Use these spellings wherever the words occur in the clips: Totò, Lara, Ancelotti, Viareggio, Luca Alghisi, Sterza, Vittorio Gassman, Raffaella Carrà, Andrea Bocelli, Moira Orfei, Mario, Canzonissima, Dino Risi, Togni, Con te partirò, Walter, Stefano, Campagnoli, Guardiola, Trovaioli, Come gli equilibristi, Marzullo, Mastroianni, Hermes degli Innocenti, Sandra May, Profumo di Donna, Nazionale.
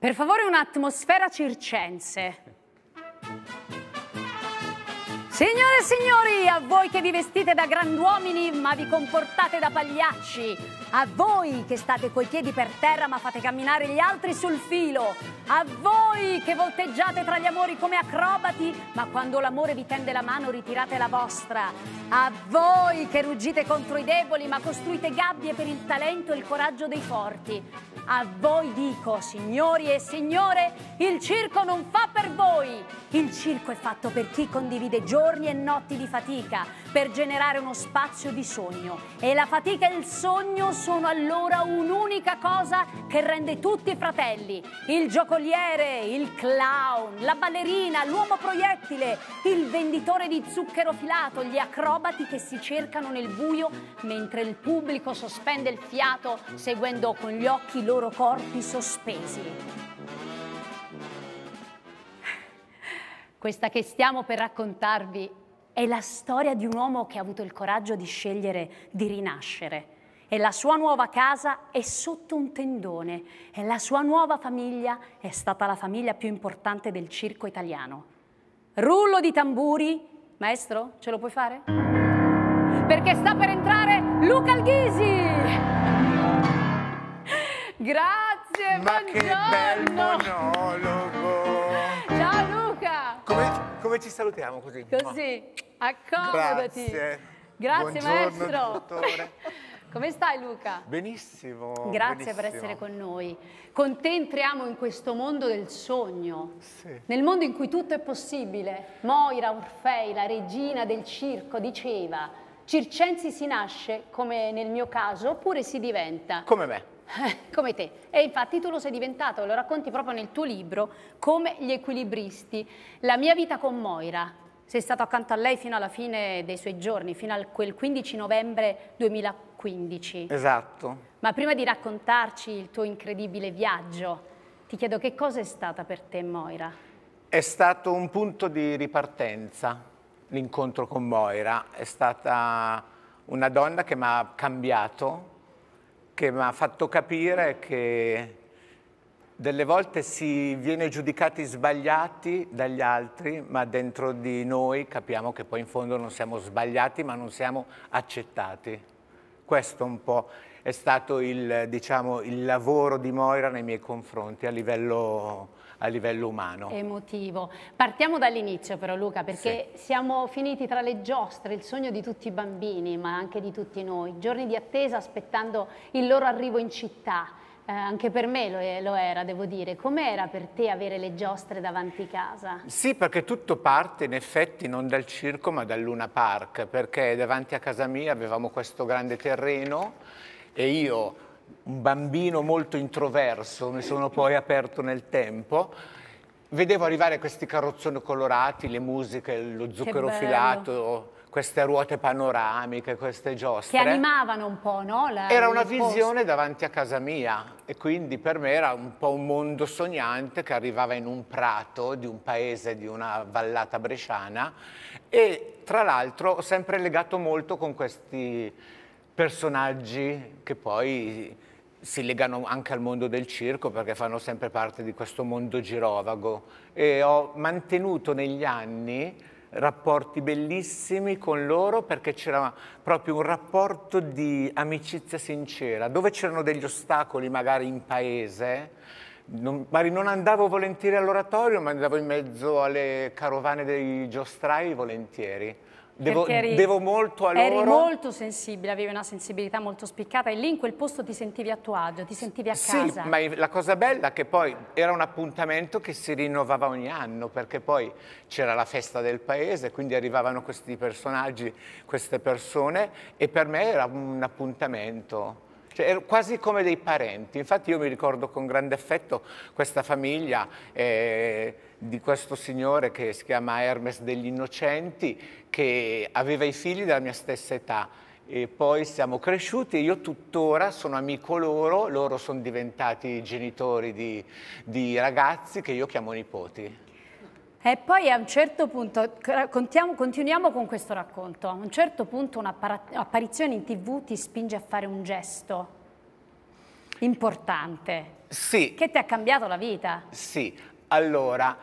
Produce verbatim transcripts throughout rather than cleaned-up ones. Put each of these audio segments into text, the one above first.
Per favore un'atmosfera circense. Signore e signori, a voi che vi vestite da grand'uomini ma vi comportate da pagliacci, a voi che state coi piedi per terra ma fate camminare gli altri sul filo, a voi che volteggiate tra gli amori come acrobati ma quando l'amore vi tende la mano ritirate la vostra, a voi che ruggite contro i deboli ma costruite gabbie per il talento e il coraggio dei forti, a voi dico, signori e signore, il circo non fa per voi, il circo è fatto per chi condivide gioia giorni e notti di fatica per generare uno spazio di sogno, e la fatica e il sogno sono allora un'unica cosa che rende tutti fratelli: il giocoliere, il clown, la ballerina, l'uomo proiettile, il venditore di zucchero filato, gli acrobati che si cercano nel buio mentre il pubblico sospende il fiato seguendo con gli occhi i loro corpi sospesi. Questa che stiamo per raccontarvi è la storia di un uomo che ha avuto il coraggio di scegliere di rinascere, e la sua nuova casa è sotto un tendone e la sua nuova famiglia è stata la famiglia più importante del circo italiano. Rullo di tamburi, maestro, ce lo puoi fare? Perché sta per entrare Luca Alghisi! Grazie, ma buongiorno! Che bel monologo! Ciao Luca! Come, come ci salutiamo così? Così, accomodati. Grazie, Grazie maestro. Dottore. Come stai Luca? Benissimo. Grazie benissimo. Per essere con noi. Con te entriamo in questo mondo del sogno, sì. Nel mondo in cui tutto è possibile. Moira Orfei, la regina del circo, diceva: circensi si nasce, come nel mio caso, oppure si diventa. Come me. Come te, e infatti tu lo sei diventato, lo racconti proprio nel tuo libro Come gli equilibristi, la mia vita con Moira. Sei stato accanto a lei fino alla fine dei suoi giorni, fino al quel quindici novembre duemilaquindici. Esatto. Ma prima di raccontarci il tuo incredibile viaggio, ti chiedo che cosa è stata per te Moira? È stato un punto di ripartenza, l'incontro con Moira. È stata una donna che mi ha cambiato, che mi ha fatto capire che delle volte si viene giudicati sbagliati dagli altri, ma dentro di noi capiamo che poi in fondo non siamo sbagliati, ma non siamo accettati. Questo un po' è stato il, diciamo, il lavoro di Moira nei miei confronti a livello, a livello umano. Emotivo. Partiamo dall'inizio però Luca, perché sì. Siamo finiti tra le giostre, il sogno di tutti i bambini, ma anche di tutti noi. Giorni di attesa aspettando il loro arrivo in città. Eh, anche per me lo, lo era, devo dire. Com'era per te avere le giostre davanti casa? Sì, perché tutto parte in effetti non dal circo ma dal Luna Park, perché davanti a casa mia avevamo questo grande terreno e io, un bambino molto introverso, mi sono poi aperto nel tempo, vedevo arrivare questi carrozzoni colorati, le musiche, lo zucchero filato, queste ruote panoramiche, queste giostre. Che animavano un po', no? La, era una visione davanti a casa mia e quindi per me era un po' un mondo sognante che arrivava in un prato di un paese, di una vallata bresciana, e tra l'altro ho sempre legato molto con questi personaggi che poi si legano anche al mondo del circo perché fanno sempre parte di questo mondo girovago, e ho mantenuto negli anni rapporti bellissimi con loro perché c'era proprio un rapporto di amicizia sincera, dove c'erano degli ostacoli magari in paese, non, magari non andavo volentieri all'oratorio ma andavo in mezzo alle carovane dei giostrai volentieri. Devo, eri, devo molto a loro. Eri molto sensibile, avevi una sensibilità molto spiccata e lì in quel posto ti sentivi a tuo agio, ti sentivi a casa. Sì, ma la cosa bella è che poi era un appuntamento che si rinnovava ogni anno, perché poi c'era la festa del paese, quindi arrivavano questi personaggi, queste persone, e per me era un appuntamento. Cioè, ero quasi come dei parenti. Infatti io mi ricordo con grande affetto questa famiglia eh, di questo signore che si chiama Hermes degli Innocenti, che aveva i figli della mia stessa età, e poi siamo cresciuti e io tuttora sono amico loro, loro sono diventati genitori di, di ragazzi che io chiamo nipoti. E poi a un certo punto, continuiamo con questo racconto, a un certo punto un'apparizione in tv ti spinge a fare un gesto importante. Sì. Che ti ha cambiato la vita. Sì, allora,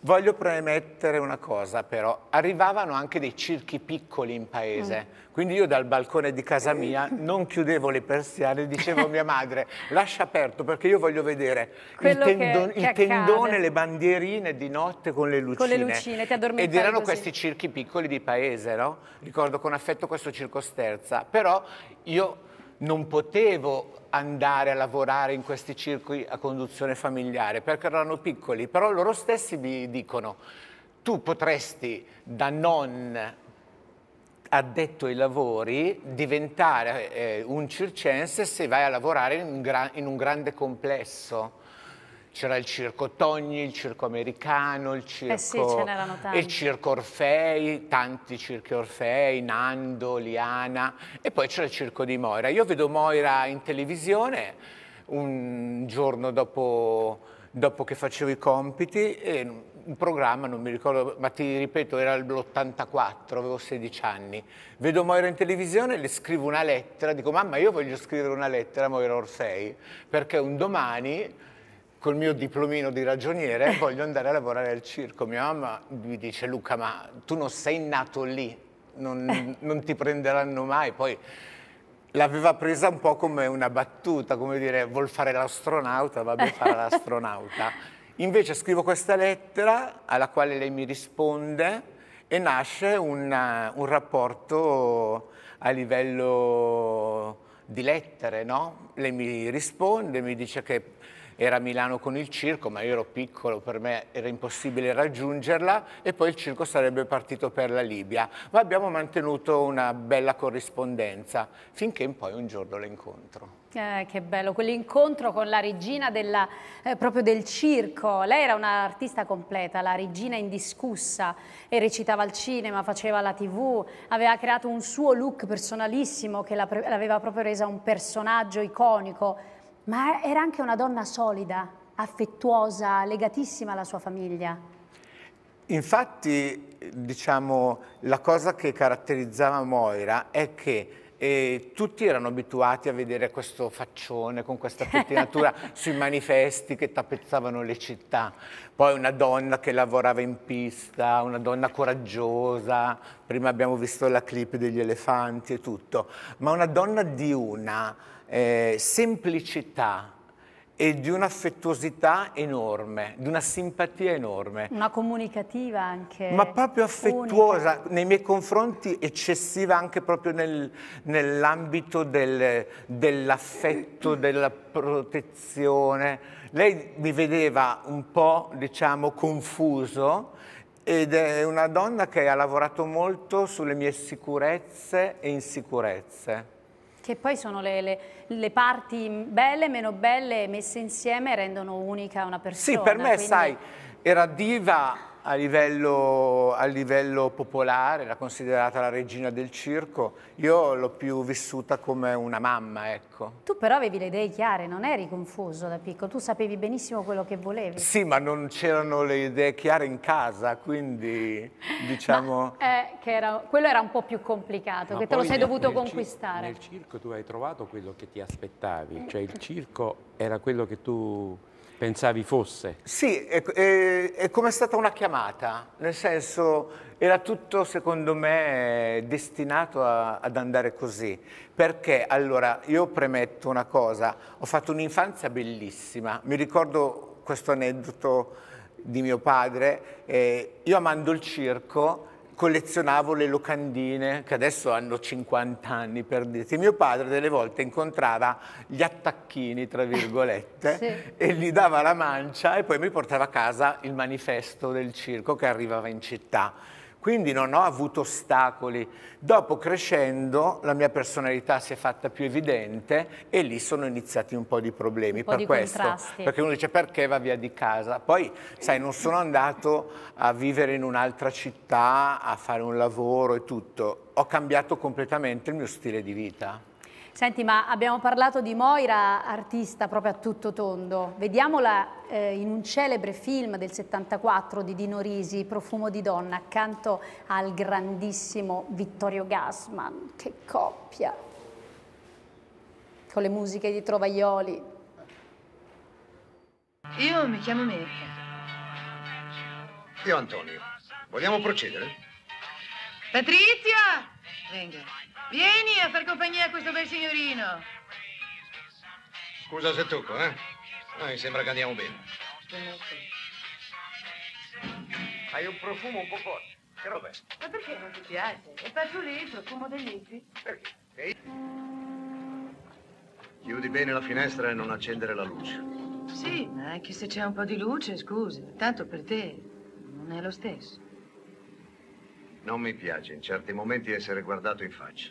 voglio premettere una cosa però, arrivavano anche dei circhi piccoli in paese, mm. quindi io dal balcone di casa mia non chiudevo le persiane, dicevo a mia madre, lascia aperto perché io voglio vedere Quello il, tendon, che, che il tendone, le bandierine di notte con le lucine. Con le lucine, ti addormentavi così. Ed erano questi circhi piccoli di paese, no? Ricordo con affetto questo circo Sterza, però io non potevo andare a lavorare in questi circhi a conduzione familiare perché erano piccoli, però loro stessi mi dicono tu potresti da non addetto ai lavori diventare eh, un circense se vai a lavorare in un, gra in un grande complesso. C'era il circo Togni, il circo americano, il circo, eh sì, ce n'erano tanti. Il circo Orfei, tanti circhi Orfei, Nando, Liana, e poi c'era il circo di Moira. Io vedo Moira in televisione un giorno dopo, dopo che facevo i compiti, e un programma, non mi ricordo, ma ti ripeto, era l'ottantaquattro, avevo sedici anni. Vedo Moira in televisione, le scrivo una lettera, dico mamma io voglio scrivere una lettera a Moira Orfei, perché un domani col mio diplomino di ragioniere voglio andare a lavorare al circo. Mia mamma mi dice Luca ma tu non sei nato lì, non, non ti prenderanno mai. Poi l'aveva presa un po' come una battuta, come dire vuol fare l'astronauta, vabbè fare l'astronauta. Invece scrivo questa lettera alla quale lei mi risponde e nasce una, un rapporto a livello di lettere, no? Lei mi risponde, mi dice che era a Milano con il circo, ma io ero piccolo, per me era impossibile raggiungerla, e poi il circo sarebbe partito per la Libia. Ma abbiamo mantenuto una bella corrispondenza, finché poi un giorno la incontro. Eh, che bello, quell'incontro con la regina della, eh, proprio del circo. Lei era un'artista completa, la regina indiscussa, e recitava al cinema, faceva la tivù, aveva creato un suo look personalissimo che l'aveva proprio resa un personaggio iconico. Ma era anche una donna solida, affettuosa, legatissima alla sua famiglia. Infatti, diciamo, la cosa che caratterizzava Moira è che eh, tutti erano abituati a vedere questo faccione con questa pettinatura sui manifesti che tappezzavano le città. Poi una donna che lavorava in pista, una donna coraggiosa, prima abbiamo visto la clip degli elefanti e tutto, ma una donna di una... Eh, semplicità e di un'affettuosità enorme, di una simpatia enorme. Una comunicativa anche. Ma proprio affettuosa, unica. Nei miei confronti eccessiva anche proprio nel, nell'ambito del, dell'affetto, della protezione. Lei mi vedeva un po', diciamo, confuso, ed è una donna che ha lavorato molto sulle mie sicurezze e insicurezze. Che poi sono le, le, le parti belle, meno belle, messe insieme rendono unica una persona. Sì, per me, quindi... sai, era diva a livello, a livello popolare, era considerata la regina del circo. Io l'ho più vissuta come una mamma, ecco. Tu però avevi le idee chiare, non eri confuso da piccolo, tu sapevi benissimo quello che volevi. Sì, ma non c'erano le idee chiare in casa, quindi diciamo... Ma, eh, che era, quello era un po' più complicato, ma che te lo sei nel, dovuto nel conquistare. Nel circo tu hai trovato quello che ti aspettavi, cioè il circo era quello che tu... pensavi fosse? Sì, è, è, è come è stata una chiamata, nel senso era tutto secondo me destinato a, ad andare così, perché allora io premetto una cosa, ho fatto un'infanzia bellissima, mi ricordo questo aneddoto di mio padre, eh, io amando il circo collezionavo le locandine che adesso hanno cinquanta anni per dirti. Mio padre delle volte incontrava gli attacchini tra virgolette sì. e gli dava la mancia e poi mi portava a casa il manifesto del circo che arrivava in città. Quindi non ho avuto ostacoli. Dopo crescendo la mia personalità si è fatta più evidente e lì sono iniziati un po' di problemi un po' per di questo. Contrasti. Perché uno dice perché va via di casa? Poi sai non sono andato a vivere in un'altra città, a fare un lavoro e tutto. Ho cambiato completamente il mio stile di vita. Senti, ma abbiamo parlato di Moira, artista proprio a tutto tondo. Vediamola eh, in un celebre film del settantaquattro di Dino Risi, Profumo di Donna, accanto al grandissimo Vittorio Gassman. Che coppia! Con le musiche di Trovaioli. Io mi chiamo Mirka. Io Antonio. Vogliamo procedere? Patrizia! Venga. Vieni a far compagnia a questo bel signorino. Scusa se tocco, eh? No, mi sembra che andiamo bene. Hai un profumo un po' forte. Che roba? Ma perché non ti piace? È fasulì il profumo dei libri. Perché? E... Chiudi bene la finestra e non accendere la luce. Sì, ma anche se c'è un po' di luce, scusa. Tanto per te non è lo stesso. Non mi piace in certi momenti essere guardato in faccia.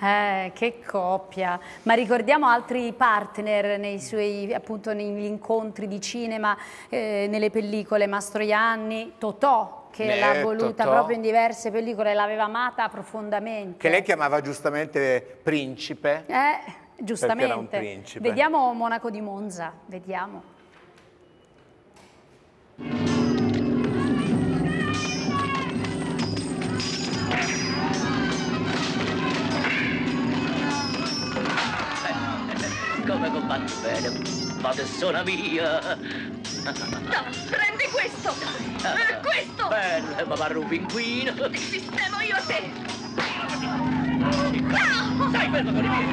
Eh, che coppia. Ma ricordiamo altri partner nei suoi, appunto, negli incontri di cinema, eh, nelle pellicole. Mastroianni, Totò, che eh, l'ha voluta Totò. Proprio in diverse pellicole, l'aveva amata profondamente. Che lei chiamava giustamente principe. Eh, giustamente. Era un principe. Vediamo Monaco di Monza, vediamo. Come combatti bene, padessona mia! No, prendi questo! Eh, questo! Bene, mamma rubinquina! Ti sistemo io a te! No! Stai fermo con i piedi!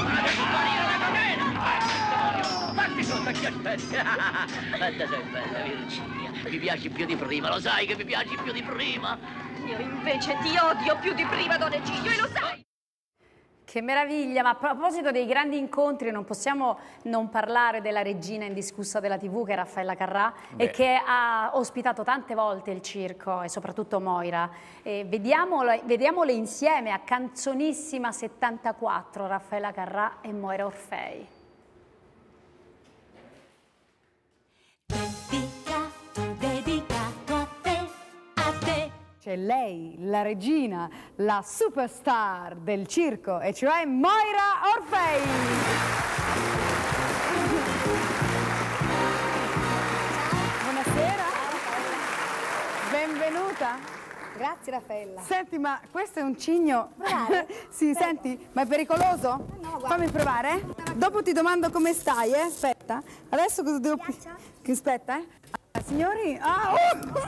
Adesso morire da catena! Fatti conta che aspetti! Quanto sei bella, Virginia! Mi piaci più di prima, lo sai che mi piaci più di prima! Io invece ti odio più di prima, Don Egidio, e lo sai! Che meraviglia, ma a proposito dei grandi incontri non possiamo non parlare della regina indiscussa della tivù, che è Raffaella Carrà. Beh. E che ha ospitato tante volte il circo e soprattutto Moira. E vediamole, vediamole insieme a Canzonissima settantaquattro, Raffaella Carrà e Moira Orfei. C'è lei, la regina, la superstar del circo, e cioè Moira Orfei! Buonasera, benvenuta. Grazie Raffaella. Senti, ma questo è un cigno. Sì, prego. Senti, ma è pericoloso? No, no, guarda. Fammi provare. Dopo ti domando come stai, eh? Aspetta. Adesso cosa devo... Che aspetta, eh? Signori, ah, uh!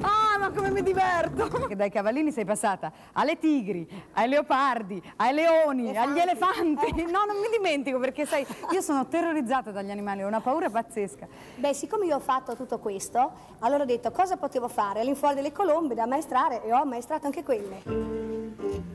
Ah, ma come mi diverto! Dai cavallini sei passata alle tigri, ai leopardi, ai leoni, elefanti. Agli elefanti. Eh. No, non mi dimentico, perché sai, io sono terrorizzata dagli animali, ho una paura pazzesca. Beh, siccome io ho fatto tutto questo, allora ho detto cosa potevo fare all'infuori delle colombe da ammaestrare, e ho ammaestrato anche quelle.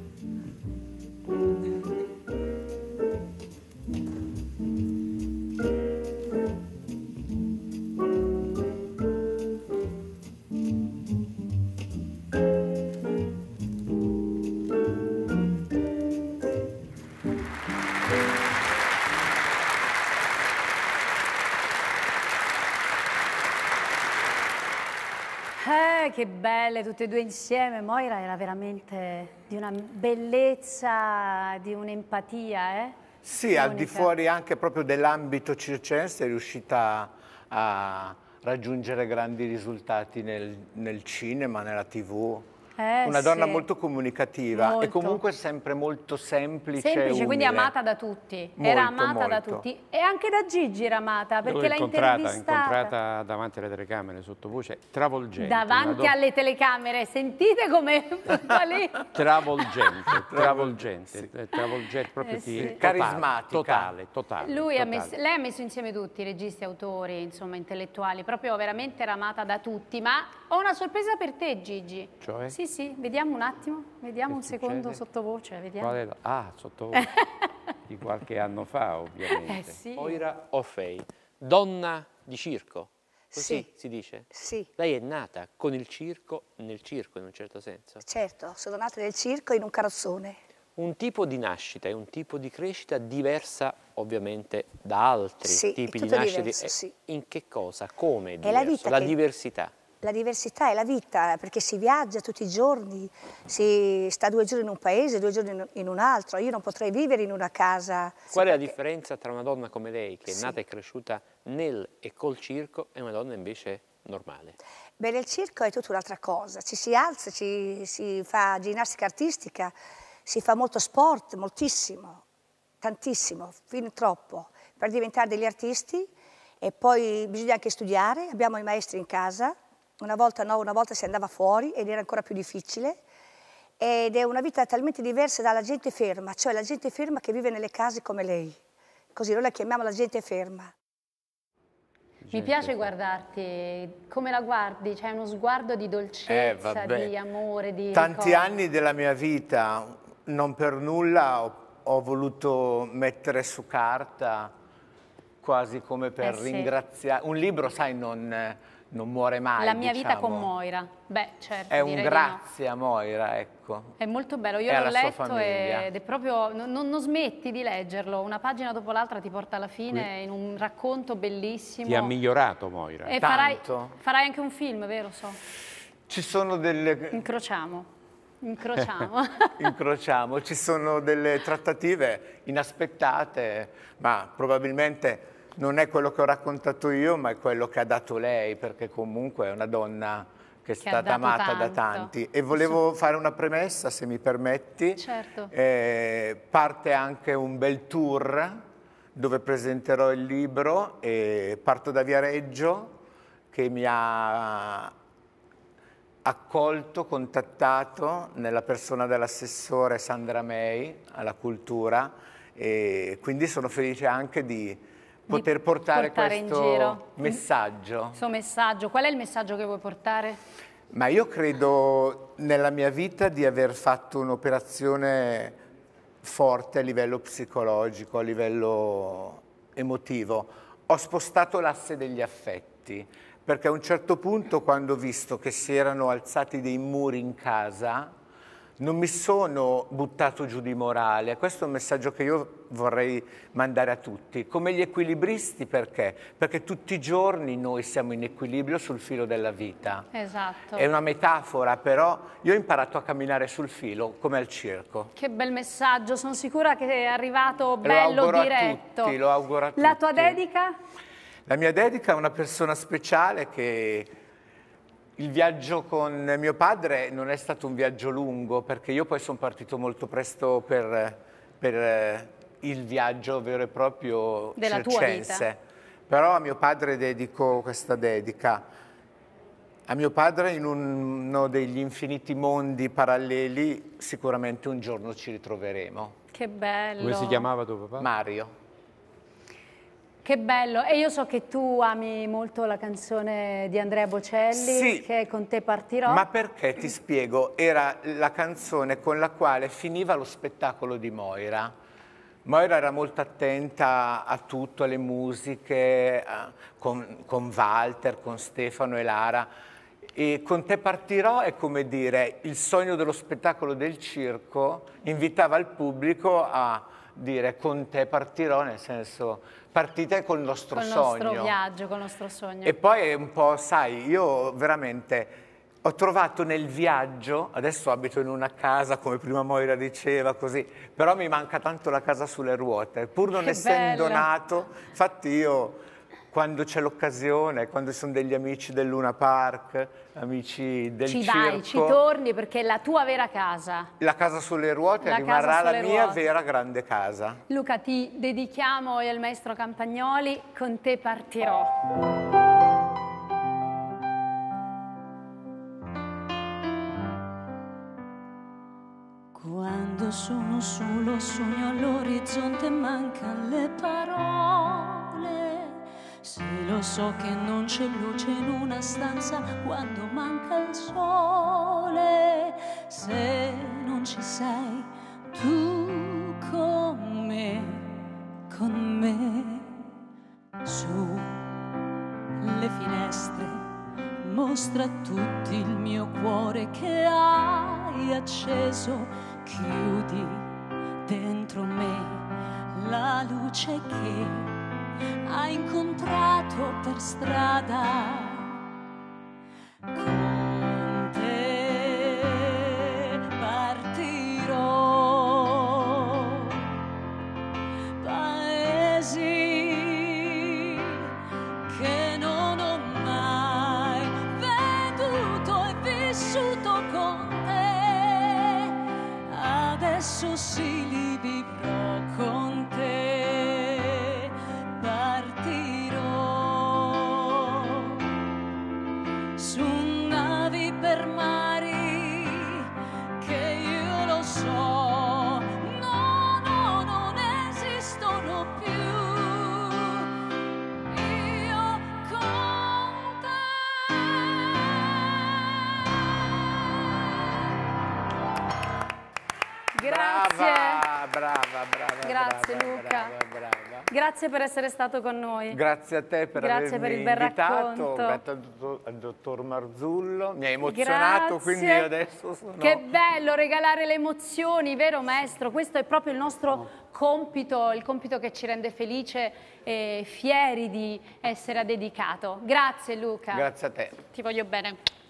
Che belle tutte e due insieme. Moira era veramente di una bellezza, di un'empatia, eh? Sì, unica. Al di fuori anche proprio dell'ambito circense è riuscita a raggiungere grandi risultati nel, nel cinema, nella tivù. Eh, una donna sì. Molto comunicativa, molto. E comunque sempre molto semplice. Semplice, quindi amata da tutti. Molto, era amata molto. da tutti. E anche da Gigi era amata, perché l'ha intervistata. Incontrata davanti alle telecamere, sottovoce, travolgente. Davanti alle telecamere, sentite come... travolgente, travolgente, sì. travolgente, proprio eh, sì. di... Carismatica. Totale, totale. Lui totale. Ha messo, lei ha messo insieme tutti, registi, autori, insomma, intellettuali. Proprio veramente era amata da tutti. Ma ho una sorpresa per te, Gigi. Cioè? Sì, sì, vediamo un attimo, vediamo un succede? secondo sottovoce, vediamo. Qual è la... Ah, sottovoce, di qualche anno fa ovviamente. Eh sì. Moira Orfei, donna di circo, così sì. si dice? Sì. Lei è nata con il circo, nel circo in un certo senso. Certo, sono nata nel circo in un carrozzone. Un tipo di nascita e un tipo di crescita diversa ovviamente da altri sì, tipi di nascita. Diverso, sì. In che cosa? Come è diverso? È la vita, la che... diversità. La diversità è la vita, perché si viaggia tutti i giorni, si sta due giorni in un paese, due giorni in un altro. Io non potrei vivere in una casa... Qual è la differenza tra una donna come lei, che è nata e cresciuta nel e col circo, e una donna invece normale? Beh, nel circo è tutta un'altra cosa, ci si alza, ci, si fa ginnastica artistica, si fa molto sport, moltissimo, tantissimo, fin troppo, per diventare degli artisti, e poi bisogna anche studiare, abbiamo i maestri in casa, una volta no, una volta si andava fuori ed era ancora più difficile, ed è una vita talmente diversa dalla gente ferma, cioè la gente ferma che vive nelle case come lei, così noi la chiamiamo la gente ferma. Mi piace guardarti, come la guardi, c'è uno sguardo di dolcezza, eh, di amore, di... Tanti ricordo. Anni della mia vita, non per nulla ho, ho voluto mettere su carta, quasi come per eh, ringraziare... Sì. Un libro, sai, non, non muore mai, La mia diciamo. Vita con Moira, beh, certo. È un grazie no. a Moira, ecco. È molto bello, io l'ho letto ed è proprio... Non, non smetti di leggerlo, una pagina dopo l'altra ti porta alla fine in un racconto bellissimo. Ti ha migliorato Moira. E farai, farai anche un film, vero? So. Ci sono delle... Incrociamo, incrociamo. Incrociamo, ci sono delle trattative inaspettate, ma probabilmente... Non è quello che ho raccontato io, ma è quello che ha dato lei, perché comunque è una donna che è che stata amata tanto. da tanti. E volevo sì. fare una premessa, se mi permetti. Certo. Eh, parte anche un bel tour dove presenterò il libro e parto da Viareggio, che mi ha accolto, contattato nella persona dell'assessore Sandra May alla cultura, e quindi sono felice anche di poter portare, portare questo messaggio. Il suo messaggio. Qual è il messaggio che vuoi portare? Ma io credo nella mia vita di aver fatto un'operazione forte a livello psicologico, a livello emotivo. Ho spostato l'asse degli affetti, perché a un certo punto, quando ho visto che si erano alzati dei muri in casa, non mi sono buttato giù di morale. Questo è un messaggio che io vorrei mandare a tutti. Come gli equilibristi, perché? Perché tutti i giorni noi siamo in equilibrio sul filo della vita. Esatto. È una metafora, però io ho imparato a camminare sul filo, come al circo. Che bel messaggio, sono sicura che è arrivato bello diretto. Lo auguro a tutti. La tua dedica? La mia dedica è una persona speciale che... Il viaggio con mio padre non è stato un viaggio lungo, perché io poi sono partito molto presto per, per il viaggio vero e proprio della circense. Tua vita. Però a mio padre dedico questa dedica. A mio padre, in uno degli infiniti mondi paralleli, sicuramente un giorno ci ritroveremo. Che bello! Come si chiamava tuo papà? Mario. Che bello, e io so che tu ami molto la canzone di Andrea Bocelli, sì, che è Con te partirò. Ma perché, ti spiego, era la canzone con la quale finiva lo spettacolo di Moira. Moira era molto attenta a tutto, alle musiche, a, con, con Walter, con Stefano e Lara. E Con te partirò è come dire, il sogno dello spettacolo del circo invitava il pubblico a... dire con te partirò, nel senso partite col nostro sogno, col nostro viaggio, col nostro sogno. E poi è un po', sai, io veramente ho trovato nel viaggio, adesso abito in una casa come prima Moira diceva così, però mi manca tanto la casa sulle ruote, pur non che essendo bello. nato, infatti io quando c'è l'occasione, quando sono degli amici del Luna Park, amici del ci circo... Ci vai, ci torni, perché è la tua vera casa. La casa sulle ruote la rimarrà la mia ruote. vera grande casa. Luca, ti dedichiamo e al maestro Campagnoli, Con te partirò. Quando sono solo sogno all'orizzonte, mancano le parole. Se lo so che non c'è luce in una stanza quando manca il sole, se non ci sei tu con me, con me, su le finestre mostra a tutti il mio cuore che hai acceso, chiudi dentro me la luce che hai incontrato per strada. Con te partirò, paesi che non ho mai veduto. fatto con te, adesso sì li vivrò con te, partirò su navi per mari che io lo so. Brava, brava, brava. Grazie brava, Luca. Brava, brava. Grazie per essere stato con noi. Grazie a te per Grazie avermi per il bel invitato. Grazie al dottor Marzullo. Mi ha emozionato, Grazie. Quindi adesso sono... Che bello regalare le emozioni, vero maestro? Questo è proprio il nostro compito, il compito che ci rende felice e fieri di essere dedicato. Grazie Luca. Grazie a te. Ti voglio bene.